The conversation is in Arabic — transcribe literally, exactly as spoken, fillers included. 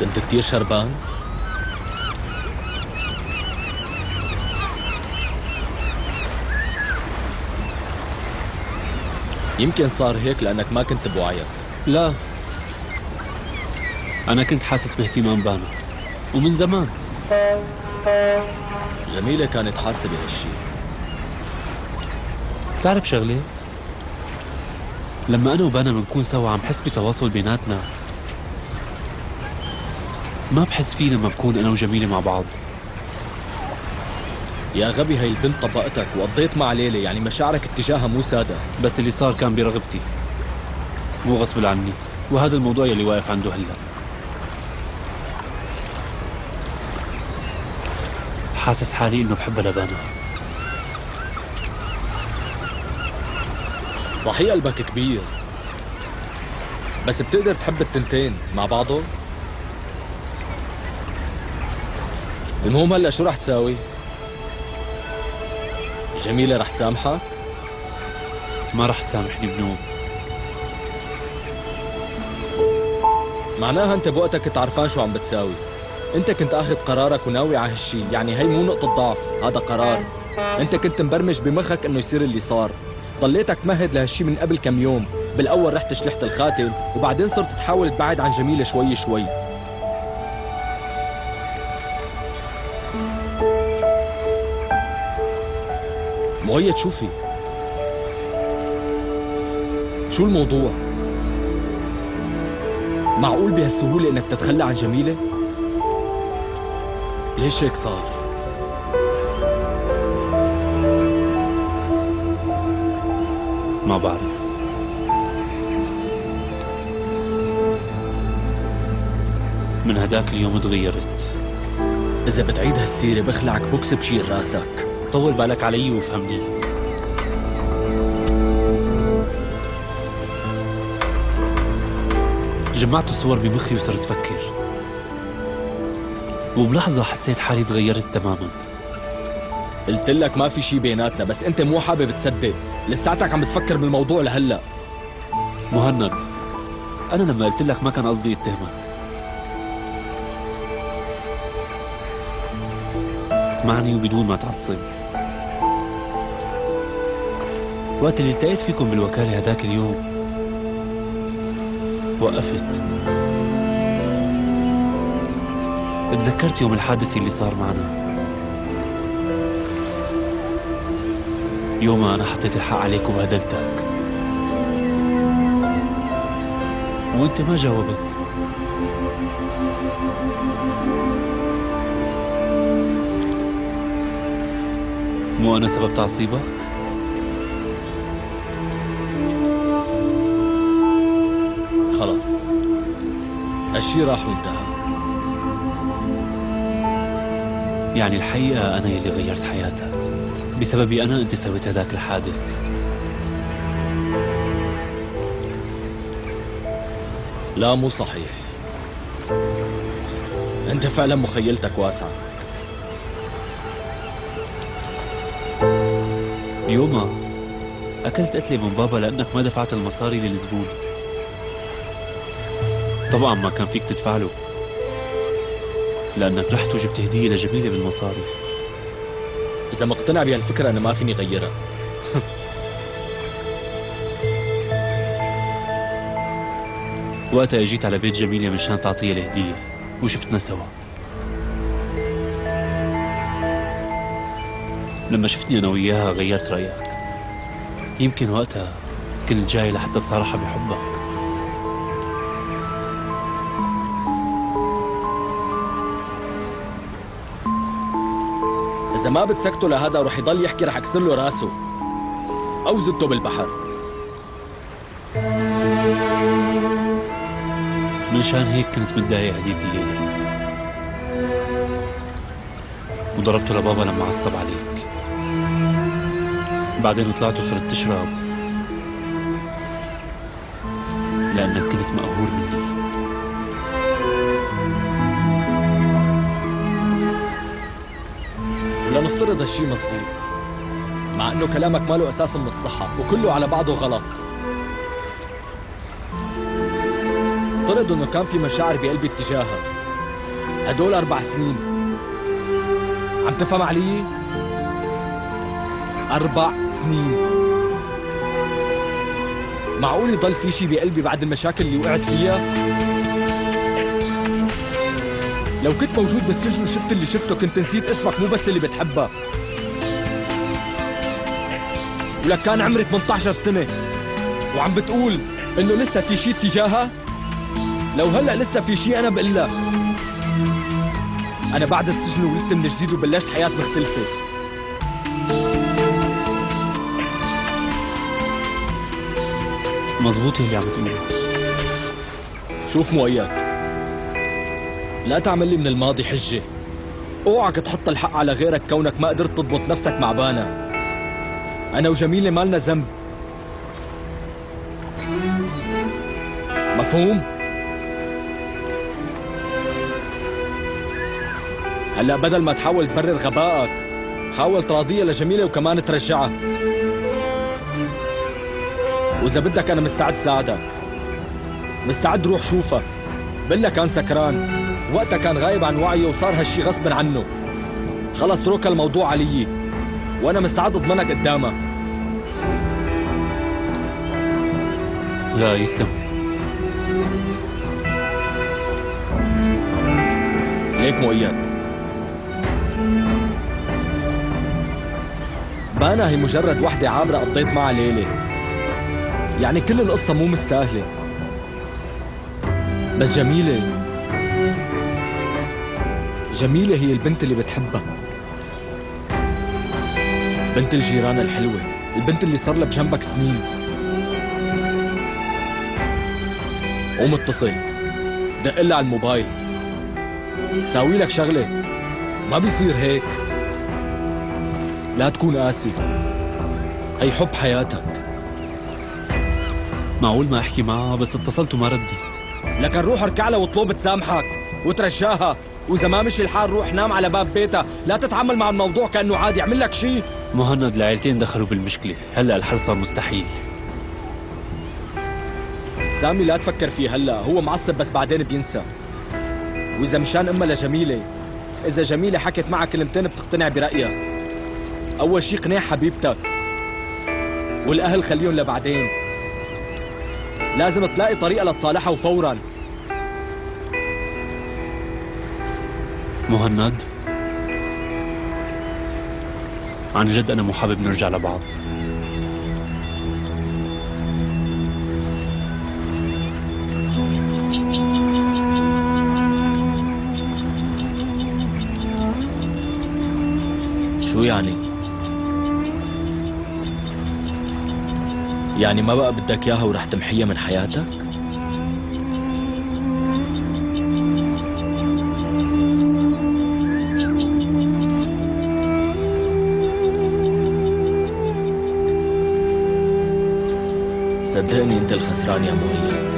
كنت كتير شربان؟ يمكن صار هيك لأنك ما كنت بوعيك. لا، أنا كنت حاسس باهتمام بانا ومن زمان. جميلة كانت حاسة بهالشي. بتعرف شغلة؟ لما أنا وبانا بنكون سوا عم حس بتواصل بيناتنا ما بحس فيه لما بكون أنا وجميلة مع بعض. يا غبي، هاي البنت طبقتك وقضيت مع ليلى، يعني مشاعرك اتجاهها مو سادة. بس اللي صار كان برغبتي مو غصب عني، وهذا الموضوع يلي واقف عنده هلا. حاسس حالي انه بحبها لبانا. صحيح قلبك كبير، بس بتقدر تحب التنتين مع بعضهم؟ المهم هلا شو رح تساوي؟ جميلة رح تسامحك؟ ما رح تسامحني بنوم. معناها انت بوقتك كنت عرفان شو عم بتساوي. انت كنت اخذ قرارك وناوي على هالشي، يعني هي مو نقطة ضعف، هذا قرار. انت كنت مبرمج بمخك انه يصير اللي صار. ضليتك تمهد لهالشي من قبل كم يوم، بالاول رحت شلحت الخاتم، وبعدين صرت تحاول تبعد عن جميلة شوي شوي. مؤيد، شوفي شو الموضوع؟ معقول بهالسهولة انك تتخلى عن جميلة؟ ليش هيك صار؟ ما بعرف. من هداك اليوم تغيرت. إذا بتعيد هالسيرة بخلعك بوكس بشيل راسك. طول بالك علي وفهمني. جمعت الصور بمخي وصرت فكر، وبلحظة حسيت حالي تغيرت تماما. قلت لك ما في شي بيناتنا، بس انت مو حابب تصدق. لساتك عم بتفكر بالموضوع لهلا. مهند، انا لما قلت لك ما كان قصدي اتهمك. اسمعني وبدون ما تعصب. وقت اللي التقيت فيكم بالوكالة هداك اليوم وقفت. تذكرت يوم الحادث اللي صار معنا. يومها أنا حطيت الحق عليك وبهدلتك، وأنت ما جاوبت. مو أنا سبب تعصيبك؟ خلاص، الشي راح وانتهى. يعني الحقيقة أنا يلي غيرت حياتك. بسببي أنا أنت سويت هذاك الحادث. لا، مو صحيح. أنت فعلا مخيلتك واسعة. يوما أكلت قتلة من بابا لأنك ما دفعت المصاري للزبون. طبعا ما كان فيك تدفع له لأنك رحت وجبت هدية لجميلة بالمصاري. إذا مقتنع بهالفكرة أنا ما فيني غيرها. وقتها أجيت على بيت جميلة من شان تعطيها الهدية وشفتنا سوا. لما شفتني أنا وياها غيرت رأيك. يمكن وقتها كنت جاي لحتى تصارحها بحبك. إذا ما بتسكته لهذا ورح يضل يحكي رح أكسر له راسه أو زدته بالبحر. من شان هيك كنت متضايق هديك الليلة، وضربته لبابا لما عصب عليك. بعدين طلعت وصرت تشرب لأنك كنت مقهور مني. لنفترض هالشي مظبوط، مع انه كلامك ماله اساس من الصحة وكله على بعضه غلط. افترض انه كان في مشاعر بقلبي اتجاهها، هدول أربع سنين. عم تفهم علي؟ أربع سنين. معقول يضل في شي بقلبي بعد المشاكل اللي وقعت فيها؟ لو كنت موجود بالسجن وشفت اللي شفته كنت نسيت اسمك، مو بس اللي بتحبها. ولك كان عمري ثمانية عشر سنة وعم بتقول إنه لسه في شي اتجاهها؟ لو هلأ لسه في شي أنا بقلها. أنا بعد السجن ولدت من جديد وبلشت حياة مختلفة. مظبوط اللي عم بتقوله. شوف مؤيد، لا تعمل لي من الماضي حجة. اوعك تحط الحق على غيرك كونك ما قدرت تضبط نفسك مع بانا. أنا وجميلة مالنا ذنب. مفهوم؟ هلا بدل ما تحاول تبرر غبائك، حاول تراضيها لجميلة وكمان ترجعها. وإذا بدك أنا مستعد ساعدك. مستعد روح شوفها. بلا كان سكران، وقتها كان غايب عن وعيه وصار هالشي غصبا عنه. خلص اترك الموضوع علي، وأنا مستعد أضمنك قدامها. لا يسلم. ليك مؤيد، بانا هي مجرد وحدة عابرة قضيت معها ليلة، يعني كل القصة مو مستاهلة. بس جميلة، جميلة هي البنت اللي بتحبها، بنت الجيران الحلوة، البنت اللي صار لها بجنبك سنين. قوم اتصل، دقلها على الموبايل، ساوي لك شغلة. ما بيصير هيك، لا تكون قاسي. هي حب حياتك. معقول ما احكي معها؟ بس اتصلت وما ردت. لكن روح اركع لها واطلب تسامحك وترجاها، واذا ما مشي الحال روح نام على باب بيتها. لا تتعامل مع الموضوع كانه عادي. اعمل لك شيء مهند، العائلتين دخلوا بالمشكله، هلا الحل صار مستحيل. سامي لا تفكر فيه هلا، هو معصب بس بعدين بينسى. واذا مشان امها لجميله، اذا جميله حكت معك كلمتين بتقتنع برايها. أول شي قناع حبيبتك، والأهل خليهم لبعدين. لازم تلاقي طريقة لتصالحها وفوراً. مهند، عن جد أنا مو حابب نرجع لبعض. شو يعني؟ يعني ما بقى بدك اياها ورح تمحيها من حياتك؟ صدقني انت الخسران يا مؤيد.